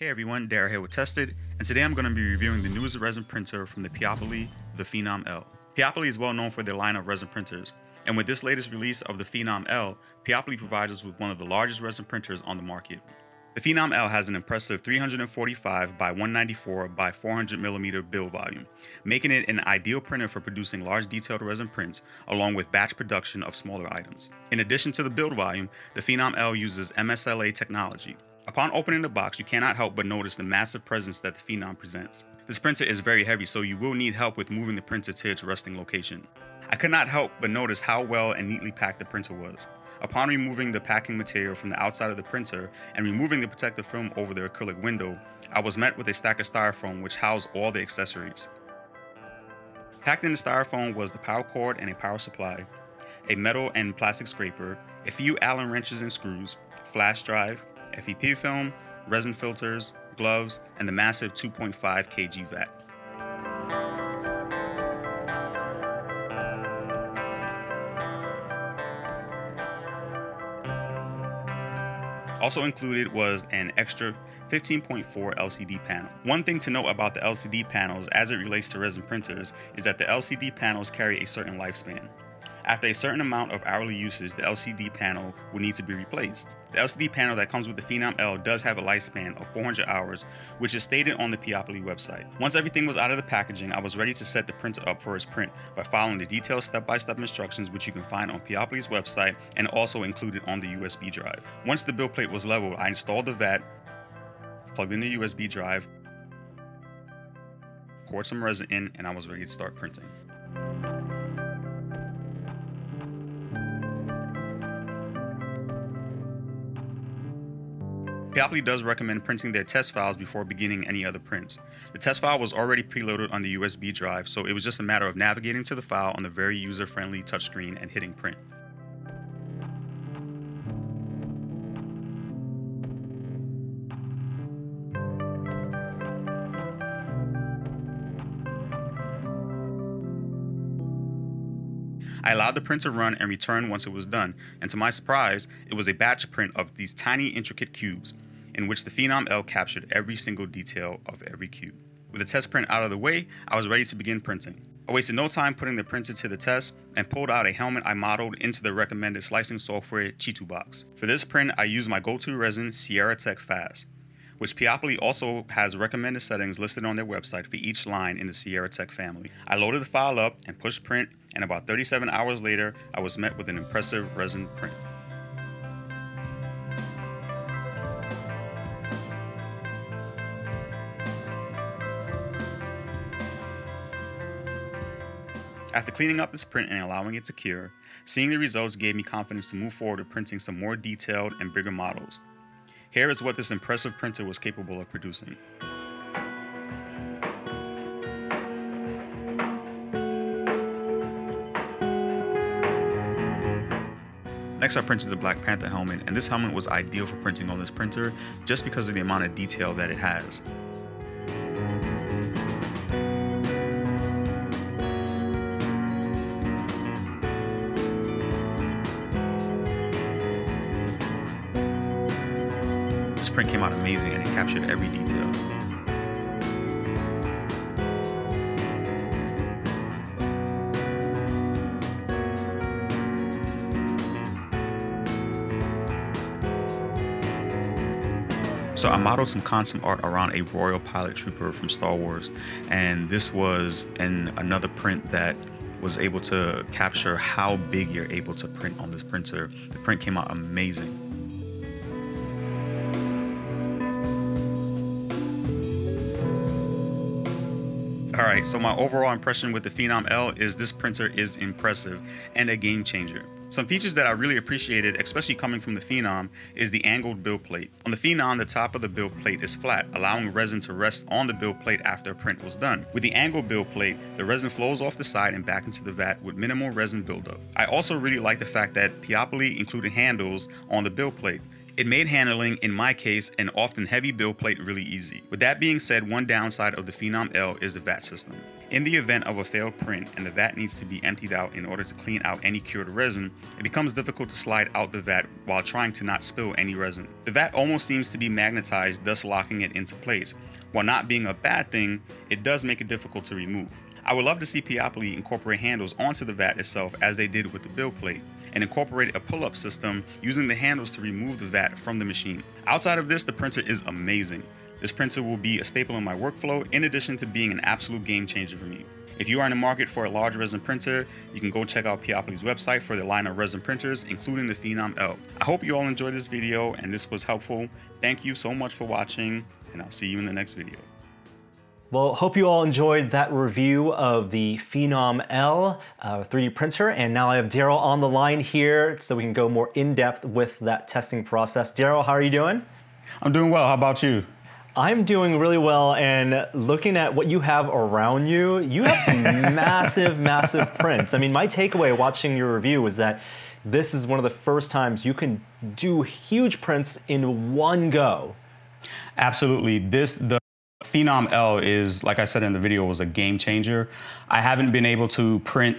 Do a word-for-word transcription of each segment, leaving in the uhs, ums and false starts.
Hey everyone, Dara here with Tested, and today I'm going to be reviewing the newest resin printer from the Peopoly, the Phenom L. Peopoly is well known for their line of resin printers, and with this latest release of the Phenom L, Peopoly provides us with one of the largest resin printers on the market. The Phenom L has an impressive three forty-five by one ninety-four by four hundred millimeter build volume, making it an ideal printer for producing large detailed resin prints along with batch production of smaller items. In addition to the build volume, the Phenom L uses M S L A technology. Upon opening the box, you cannot help but notice the massive presence that the Phenom presents. This printer is very heavy, so you will need help with moving the printer to its resting location. I could not help but notice how well and neatly packed the printer was. Upon removing the packing material from the outside of the printer and removing the protective film over the acrylic window, I was met with a stack of styrofoam which housed all the accessories. Packed in the styrofoam was the power cord and a power supply, a metal and plastic scraper, a few Allen wrenches and screws, flash drive, F E P film, resin filters, gloves, and the massive two point five kilogram vat. Also included was an extra fifteen point four L C D panel. One thing to note about the L C D panels as it relates to resin printers is that the L C D panels carry a certain lifespan. After a certain amount of hourly usage, the L C D panel will need to be replaced. The L C D panel that comes with the Phenom L does have a lifespan of four hundred hours, which is stated on the Peopoly website. Once everything was out of the packaging, I was ready to set the printer up for its print by following the detailed step-by-step instructions, which you can find on Peopoly's website and also included on the U S B drive. Once the build plate was leveled, I installed the vat, plugged in the U S B drive, poured some resin in, and I was ready to start printing. Peopoly does recommend printing their test files before beginning any other prints. The test file was already preloaded on the U S B drive, so it was just a matter of navigating to the file on the very user-friendly touchscreen and hitting print. I allowed the print to run and return once it was done, and to my surprise, it was a batch print of these tiny intricate cubes, in which the Phenom L captured every single detail of every cube. With the test print out of the way, I was ready to begin printing. I wasted no time putting the printer to the test and pulled out a helmet I modeled into the recommended slicing software Chitubox. For this print, I used my go-to resin Sierra Tech Fast, which Peopoly also has recommended settings listed on their website for each line in the Sierra Tech family. I loaded the file up and pushed print, and about thirty-seven hours later, I was met with an impressive resin print. After cleaning up this print and allowing it to cure, seeing the results gave me confidence to move forward to printing some more detailed and bigger models. Here is what this impressive printer was capable of producing. Next, I printed the Black Panther helmet, and this helmet was ideal for printing on this printer just because of the amount of detail that it has. This print came out amazing and it captured every detail. So I modeled some concept art around a Royal Pilot Trooper from Star Wars, and this was in another print that was able to capture how big you're able to print on this printer. The print came out amazing. Alright, so my overall impression with the Phenom L is this printer is impressive and a game changer. Some features that I really appreciated, especially coming from the Phenom, is the angled build plate. On the Phenom, the top of the build plate is flat, allowing resin to rest on the build plate after a print was done. With the angled build plate, the resin flows off the side and back into the vat with minimal resin buildup. I also really like the fact that Peopoly included handles on the build plate. it made handling, in my case, an often heavy build plate really easy. With that being said, one downside of the Phenom L is the vat system. In the event of a failed print and the vat needs to be emptied out in order to clean out any cured resin, it becomes difficult to slide out the vat while trying to not spill any resin. The vat almost seems to be magnetized, thus locking it into place. While not being a bad thing, it does make it difficult to remove. I would love to see Peopoly incorporate handles onto the vat itself as they did with the build plate, and incorporate a pull-up system using the handles to remove the vat from the machine. Outside of this, the printer is amazing. This printer will be a staple in my workflow, in addition to being an absolute game changer for me. If you are in the market for a large resin printer, you can go check out Peopoly's website for their line of resin printers, including the Phenom L. I hope you all enjoyed this video and this was helpful. Thank you so much for watching, and I'll see you in the next video. Well, hope you all enjoyed that review of the Phenom L uh, three D printer, and now I have Daryl on the line here so we can go more in depth with that testing process. Daryl, how are you doing? I'm doing well, how about you? I'm doing really well, and looking at what you have around you, you have some massive, massive prints. I mean, my takeaway watching your review was that this is one of the first times you can do huge prints in one go. Absolutely. This, the Phenom L is, like I said in the video, was a game changer. I haven't been able to print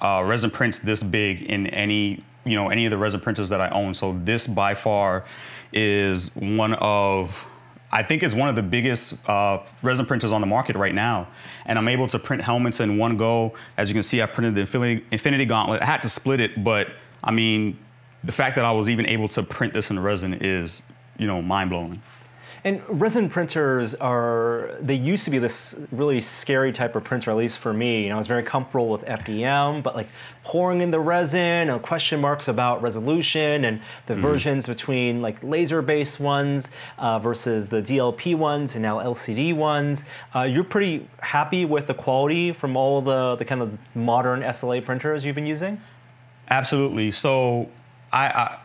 uh, resin prints this big in any, you know, any of the resin printers that I own. So this by far is one of, I think it's one of the biggest uh, resin printers on the market right now. And I'm able to print helmets in one go. As you can see, I printed the Infinity, Infinity Gauntlet. I had to split it, but I mean, the fact that I was even able to print this in resin is, you know, mind-blowing. And resin printers are, they used to be this really scary type of printer, at least for me. You know, I was very comfortable with F D M, but like pouring in the resin, and question marks about resolution and the mm. versions between like laser-based ones uh, versus the D L P ones and now L C D ones. Uh, you're pretty happy with the quality from all the, the kind of modern S L A printers you've been using? Absolutely. So I, I,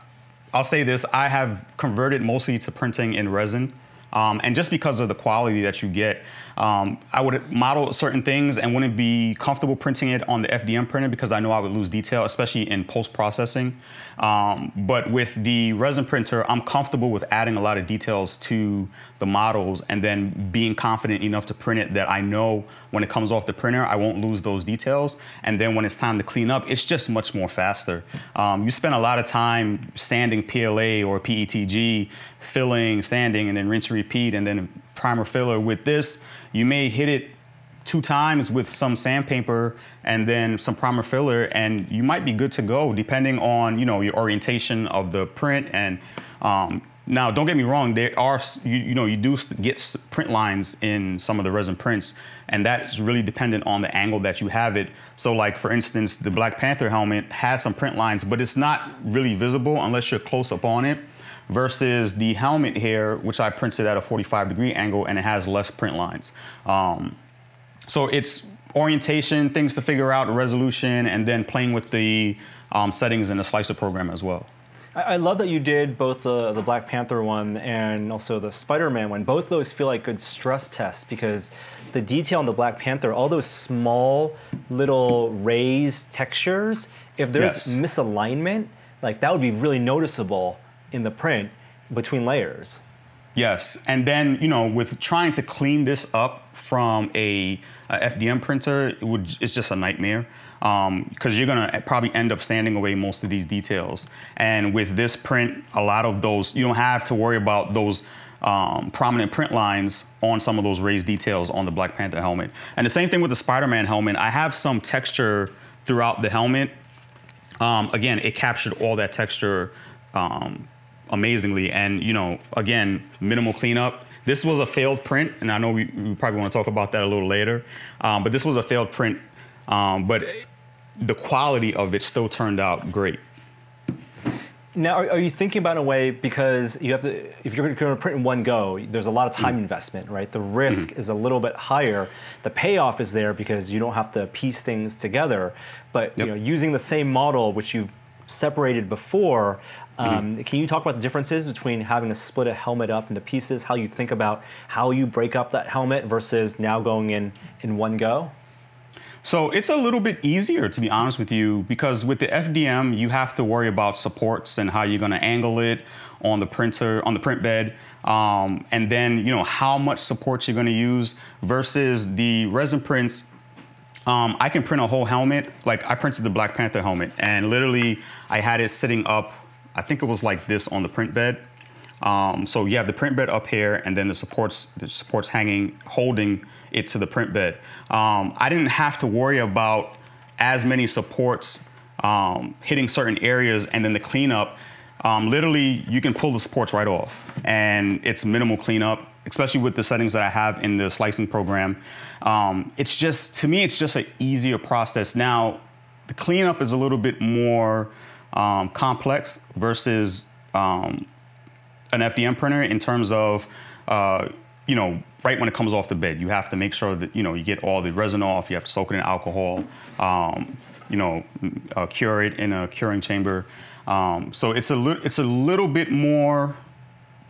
I'll say this, I have converted mostly to printing in resin. Um, and just because of the quality that you get, um, I would model certain things and wouldn't be comfortable printing it on the F D M printer because I know I would lose detail, especially in post-processing. Um, but with the resin printer, I'm comfortable with adding a lot of details to the models and then being confident enough to print it that I know when it comes off the printer, I won't lose those details. And then when it's time to clean up, it's just much more faster. Um, you spend a lot of time sanding P L A or P E T G, filling, sanding, and then rinse, repeat, and then primer filler. With this, you may hit it two times with some sandpaper and then some primer filler, and you might be good to go depending on, you know, your orientation of the print. And um, now, don't get me wrong, there are, you, you know, you do get print lines in some of the resin prints, and that's really dependent on the angle that you have it. So like, for instance, the Black Panther helmet has some print lines, but it's not really visible unless you're close up on it, versus the helmet here, which I printed at a forty-five degree angle and it has less print lines. Um, so it's orientation, things to figure out, resolution, and then playing with the um, settings in the slicer program as well. I love that you did both the, the Black Panther one and also the Spider-Man one. Both those feel like good stress tests because the detail on the Black Panther, all those small little raised textures, if there's yes. misalignment, like that would be really noticeable in the print between layers. Yes, and then, you know, with trying to clean this up from a, a F D M printer, it would, it's just a nightmare because um, you're gonna probably end up sanding away most of these details. And with this print, a lot of those, you don't have to worry about those um, prominent print lines on some of those raised details on the Black Panther helmet. And the same thing with the Spider-Man helmet. I have some texture throughout the helmet. Um, again, it captured all that texture um, amazingly, and you know, again, minimal cleanup. This was a failed print, and I know we, we probably want to talk about that a little later, um, but this was a failed print, um, but the quality of it still turned out great. Now, are, are you thinking about a way, because you have to, if you're going to print in one go, there's a lot of time mm. investment, right? The risk mm. is a little bit higher. The payoff is there because you don't have to piece things together, but yep. you know, using the same model, which you've separated before, Um, can you talk about the differences between having to split a helmet up into pieces, how you think about how you break up that helmet versus now going in in one go? So it's a little bit easier, to be honest with you, because with the F D M, you have to worry about supports and how you're gonna angle it on the printer, on the print bed, um, and then, you know, how much support you're gonna use versus the resin prints. Um, I can print a whole helmet. Like, I printed the Black Panther helmet, and literally I had it sitting up, I think it was like this on the print bed. Um, so you have the print bed up here, and then the supports, the supports hanging, holding it to the print bed. Um, I didn't have to worry about as many supports um, hitting certain areas, and then the cleanup. Um, literally, you can pull the supports right off, and it's minimal cleanup, especially with the settings that I have in the slicing program. Um, it's just, to me, it's just an easier process. Now, the cleanup is a little bit more um, complex versus um, an F D M printer in terms of, uh, you know, right when it comes off the bed, you have to make sure that, you know, you get all the resin off, you have to soak it in alcohol, um, you know, uh, cure it in a curing chamber. Um, so it's a, it's a little bit more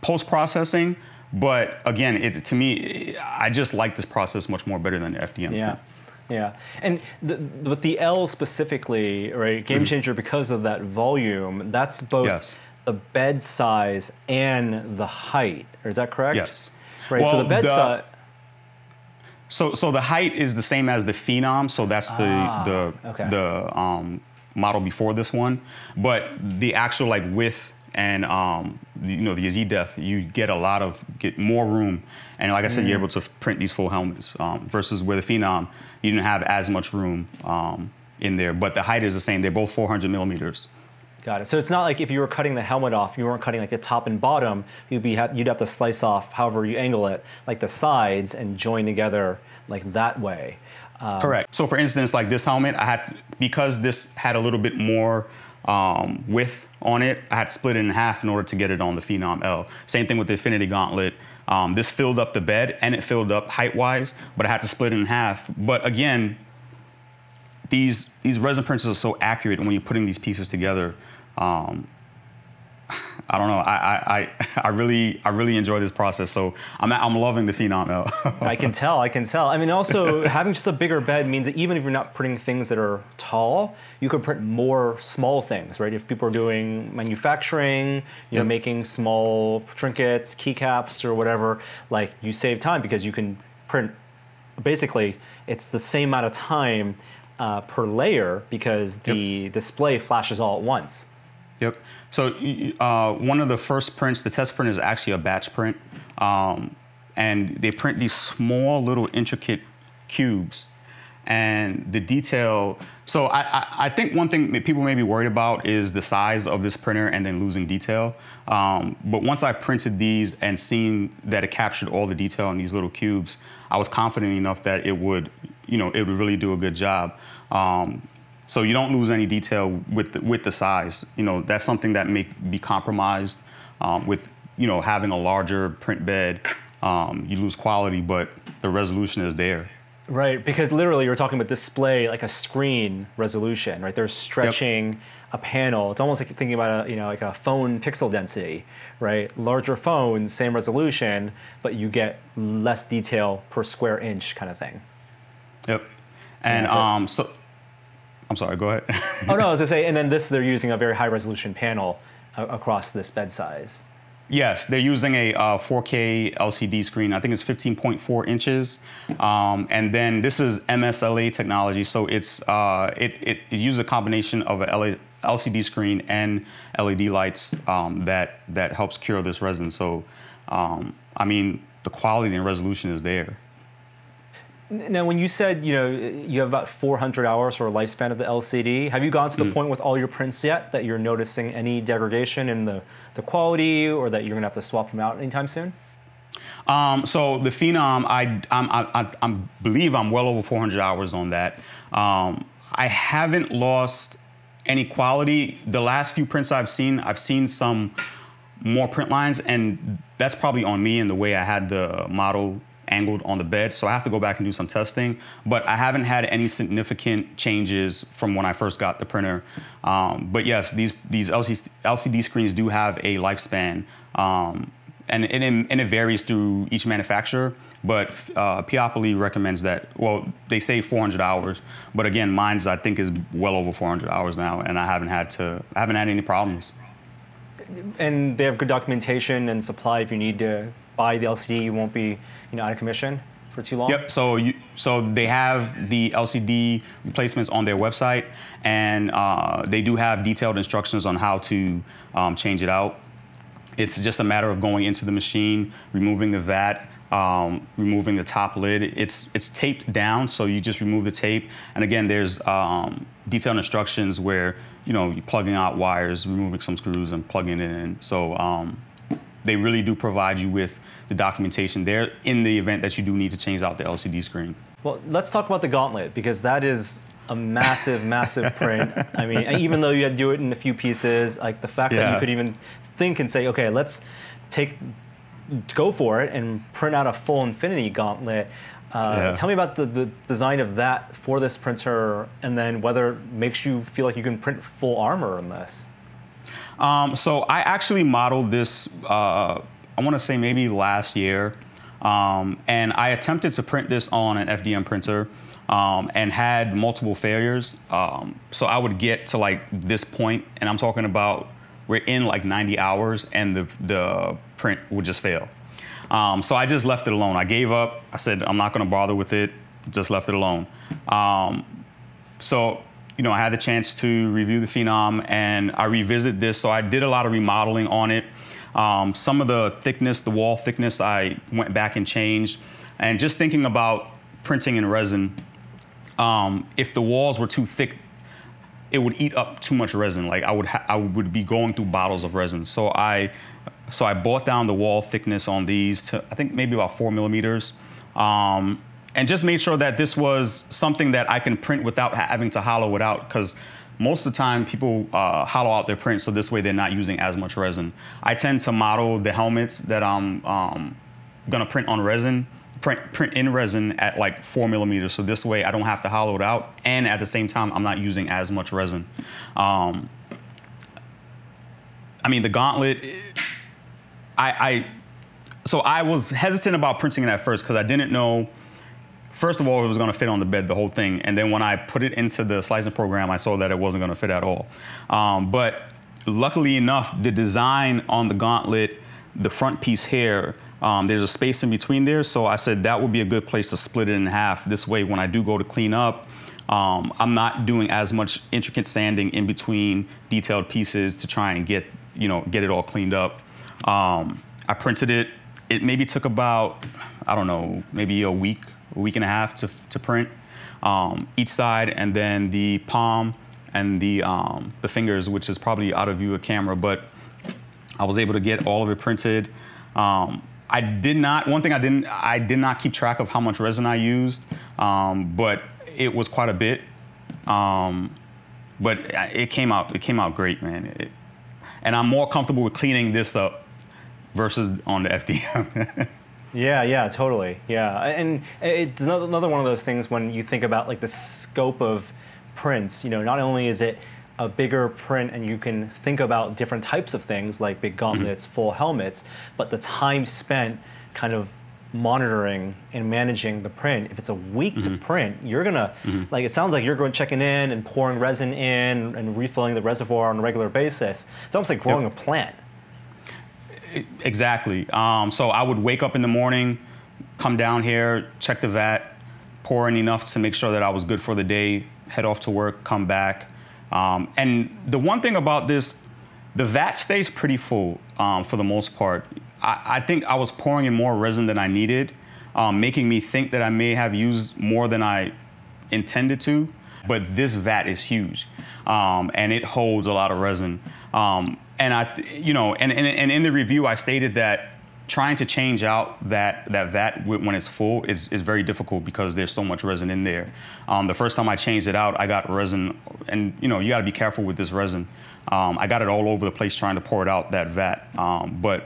post-processing, but again, it, to me, I just like this process much more better than the F D M. Yeah. Yeah, and the, with the L specifically, right, game mm-hmm. changer because of that volume, that's both yes. the bed size and the height, is that correct? Yes. Right, well, so the bed size... So, so the height is the same as the Phenom, so that's the, ah, the, okay. the um, model before this one, but the actual like width and um, you know, the Z depth, you get a lot of, get more room. And like I said, mm. you're able to print these full helmets um, versus with a Phenom, you didn't have as much room um, in there, but the height is the same. They're both four hundred millimeters. Got it. So it's not like if you were cutting the helmet off, you weren't cutting like the top and bottom, you'd be, ha you'd have to slice off however you angle it, like the sides and join together like that way. Um, Correct. So for instance, like this helmet, I had to, because this had a little bit more um, width on it, I had to split it in half in order to get it on the Phenom L. Same thing with the Infinity Gauntlet. Um, this filled up the bed and it filled up height-wise, but I had to split it in half. But again, these these resin prints are so accurate when you're putting these pieces together. Um, I don't know. I, I I really I really enjoy this process. So I'm I'm loving the Phenom L. I can tell. I can tell. I mean, also having just a bigger bed means that even if you're not printing things that are tall, you can print more small things, right? If people are doing manufacturing, you know, yep. making small trinkets, keycaps, or whatever, like you save time because you can print. Basically, it's the same amount of time uh, per layer because the yep. display flashes all at once. Yep. So uh, one of the first prints, the test print is actually a batch print. Um, and they print these small little intricate cubes. And the detail, so I, I, I think one thing that people may be worried about is the size of this printer and then losing detail. Um, but once I printed these and seen that it captured all the detail in these little cubes, I was confident enough that it would, you know, it would really do a good job. Um, So you don't lose any detail with the, with the size. You know, that's something that may be compromised um, with, you know, having a larger print bed. Um, you lose quality, but the resolution is there. Right, because literally you're talking about display like a screen resolution, right? They're stretching yep. a panel. It's almost like thinking about a, you know, like a phone pixel density, right? Larger phone, same resolution, but you get less detail per square inch kind of thing. Yep, and yeah, um, so... I'm sorry, go ahead. Oh, no, I was gonna say, and then this, they're using a very high resolution panel uh, across this bed size. Yes, they're using a uh, four K L C D screen. I think it's fifteen point four inches. Um, and then this is M S L A technology. So it's, uh, it, it, it uses a combination of an L C D screen and L E D lights um, that, that helps cure this resin. So, um, I mean, the quality and resolution is there. Now, when you said, you know, you have about four hundred hours for a lifespan of the L C D, have you gone to the mm. point with all your prints yet that you're noticing any degradation in the, the quality or that you're going to have to swap them out anytime soon? Um, so the Phenom, I, I'm, I, I believe I'm well over four hundred hours on that. Um, I haven't lost any quality. The last few prints I've seen, I've seen some more print lines, and that's probably on me and the way I had the model angled on the bed, so I have to go back and do some testing, but I haven't had any significant changes from when I first got the printer. Um, but yes, these, these L C D screens do have a lifespan, um, and it, and it varies through each manufacturer, but uh, Peopoly recommends that, well, they say four hundred hours, but again, mine's I think is well over four hundred hours now, and I haven't had to, I haven't had any problems. And they have good documentation and supply. If you need to buy the L C D, you won't be, you know, out of commission for too long? Yep, so you, so they have the L C D replacements on their website, and uh, they do have detailed instructions on how to um, change it out. It's just a matter of going into the machine, removing the vat, um, removing the top lid. It's, it's taped down, so you just remove the tape. And again, there's um, detailed instructions where, you know, you're plugging out wires, removing some screws and plugging it in. So um, they really do provide you with the documentation there in the event that you do need to change out the L C D screen. Well, let's talk about the gauntlet, because that is a massive, massive print. I mean, even though you had to do it in a few pieces, like the fact yeah. that you could even think and say, okay, let's take, go for it and print out a full Infinity Gauntlet. Uh, yeah. Tell me about the, the design of that for this printer, and then whether it makes you feel like you can print full armor in this. Um, so I actually modeled this, uh, I want to say maybe last year, um, and I attempted to print this on an F D M printer um, and had multiple failures. Um, so I would get to like this point, and I'm talking about we're in like ninety hours, and the, the print would just fail. Um, so I just left it alone. I gave up. I said, I'm not going to bother with it. Just left it alone. Um, so, you know, I had the chance to review the Phenom, and I revisited this. So I did a lot of remodeling on it. Um, some of the thickness, the wall thickness, I went back and changed. And just thinking about printing in resin, um, if the walls were too thick, it would eat up too much resin. Like I would, ha I would be going through bottles of resin. So I, so I brought down the wall thickness on these to I think maybe about four millimeters, um, and just made sure that this was something that I can print without having to hollow it out, because most of the time people uh, hollow out their prints, so this way they're not using as much resin. I tend to model the helmets that I'm um, gonna print on resin, print, print in resin at like four millimeters. So this way I don't have to hollow it out, and at the same time, I'm not using as much resin. Um, I mean, the gauntlet, I, I, so I was hesitant about printing it at first because I didn't know, first of all, it was gonna fit on the bed, the whole thing. And then when I put it into the slicing program, I saw that it wasn't gonna fit at all. Um, but luckily enough, the design on the gauntlet, the front piece here, um, there's a space in between there. So I said that would be a good place to split it in half. This way, when I do go to clean up, um, I'm not doing as much intricate sanding in between detailed pieces to try and get, you know, get it all cleaned up. Um, I printed it. It maybe took about, I don't know, maybe a week. A week and a half to, to print um, each side, and then the palm and the, um, the fingers, which is probably out of view of camera, but I was able to get all of it printed. Um, I did not, one thing I didn't, I did not keep track of how much resin I used, um, but it was quite a bit. Um, but it came out, it came out great, man. It, and I'm more comfortable with cleaning this up versus on the F D M. Yeah, yeah, totally. Yeah, and it's another one of those things when you think about like the scope of prints, you know, not only is it a bigger print and you can think about different types of things like big gauntlets, mm-hmm. full helmets, but the time spent kind of monitoring and managing the print. If it's a week mm-hmm. to print, you're gonna, mm-hmm. like it sounds like you're going checking in and pouring resin in and refilling the reservoir on a regular basis. It's almost like growing yep. a plant. Exactly. Um, so I would wake up in the morning, come down here, check the vat, pour in enough to make sure that I was good for the day, head off to work, come back. Um, and the one thing about this, the vat stays pretty full um, for the most part. I, I think I was pouring in more resin than I needed, um, making me think that I may have used more than I intended to. But this vat is huge, um, and it holds a lot of resin. Um, And I, you know, and, and, and in the review, I stated that trying to change out that that vat when it's full is, is very difficult because there's so much resin in there. Um, the first time I changed it out, I got resin, and you know, you got to be careful with this resin. Um, I got it all over the place trying to pour it out that vat. Um, but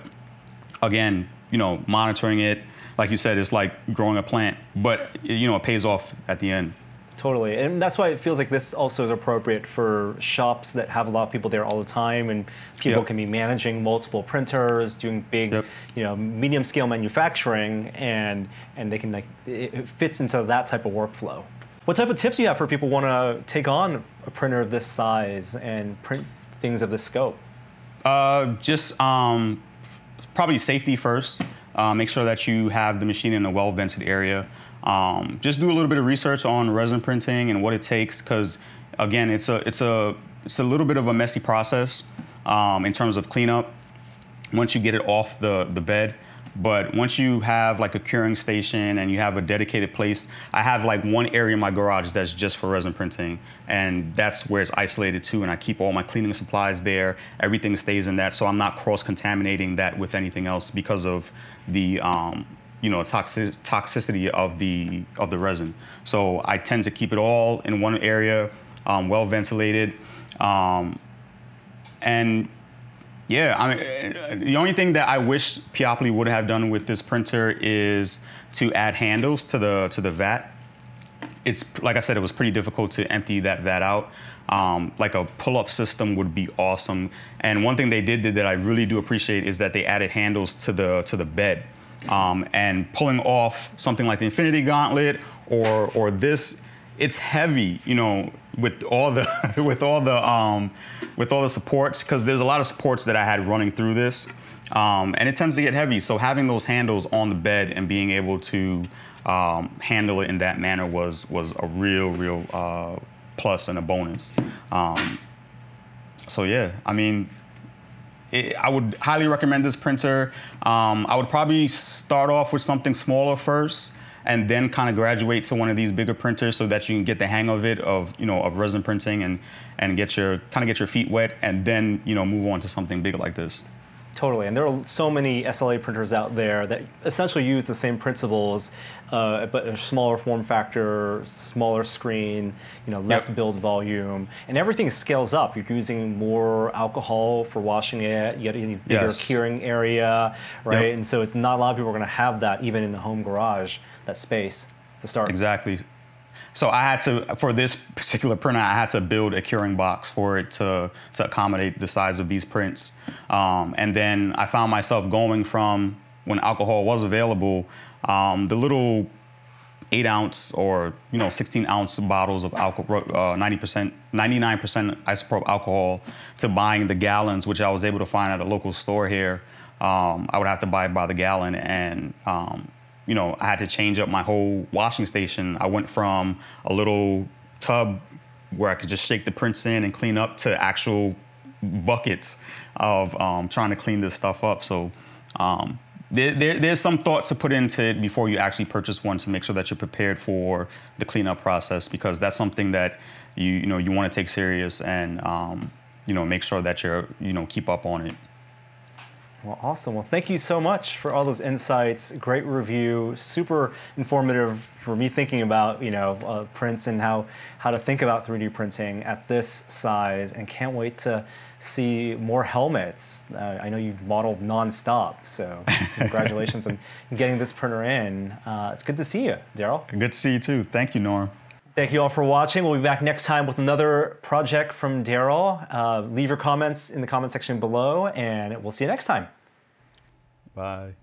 again, you know, monitoring it, like you said, it's like growing a plant. But you know, it pays off at the end. Totally. And that's why it feels like this also is appropriate for shops that have a lot of people there all the time, and people yep. can be managing multiple printers, doing big, yep. you know, medium scale manufacturing, and and they can, like, it fits into that type of workflow. What type of tips do you have for people who want to take on a printer of this size and print things of this scope? Uh, just um, probably safety first. Uh, make sure that you have the machine in a well vented area. Um, just do a little bit of research on resin printing and what it takes, because again, it's a it's a it's a little bit of a messy process um, in terms of cleanup once you get it off the the bed. But once you have like a curing station and you have a dedicated place, I have like one area in my garage that's just for resin printing, and that's where it's isolated to, and I keep all my cleaning supplies there. Everything stays in that, so I'm not cross-contaminating that with anything else because of the um, you know, toxic toxicity of the of the resin. So I tend to keep it all in one area, um, well ventilated, um, and yeah, I mean, the only thing that I wish Peopoly would have done with this printer is to add handles to the to the vat. It's like I said, it was pretty difficult to empty that vat out. Um, like a pull-up system would be awesome. And one thing they did, did that I really do appreciate is that they added handles to the to the bed. Um, and pulling off something like the Infinity Gauntlet or or this, it's heavy, you know, with all the with all the um, with all the supports, because there's a lot of supports that I had running through this, um, and it tends to get heavy. So having those handles on the bed and being able to um, handle it in that manner was was a real real uh, plus and a bonus. Um, so yeah, I mean. It, I would highly recommend this printer. Um, I would probably start off with something smaller first, and then kind of graduate to one of these bigger printers, so that you can get the hang of it, of you know, of resin printing, and and get your kind of get your feet wet, and then you know move on to something big like this. Totally, and there are so many S L A printers out there that essentially use the same principles, uh, but a smaller form factor, smaller screen, you know, less yep. build volume, and everything scales up. You're using more alcohol for washing it. You get a bigger yes. curing area, right? Yep. And so it's not a lot of people are going to have that, even in the home garage, that space to start. Exactly. So I had to, for this particular printer, I had to build a curing box for it to, to accommodate the size of these prints. Um, and then I found myself going from when alcohol was available, um, the little eight ounce or you know sixteen ounce bottles of alcohol, uh, ninety percent, ninety-nine percent isopropyl alcohol, to buying the gallons, which I was able to find at a local store here. Um, I would have to buy it by the gallon, and um, you know, I had to change up my whole washing station. I went from a little tub where I could just shake the prints in and clean up to actual buckets of um, trying to clean this stuff up. So um, there, there, there's some thought to put into it before you actually purchase one, to make sure that you're prepared for the cleanup process, because that's something that you, you know, you want to take serious, and um, you know, make sure that you're, you know, keep up on it. Well, awesome. Well, thank you so much for all those insights. Great review, super informative for me thinking about, you know, uh, prints and how, how to think about three D printing at this size, and can't wait to see more helmets. Uh, I know you've modeled nonstop, so congratulations on getting this printer in. Uh, it's good to see you, Daryl. Good to see you too. Thank you, Norm. Thank you all for watching. We'll be back next time with another project from Daryl. Uh, leave your comments in the comment section below, and we'll see you next time. Bye.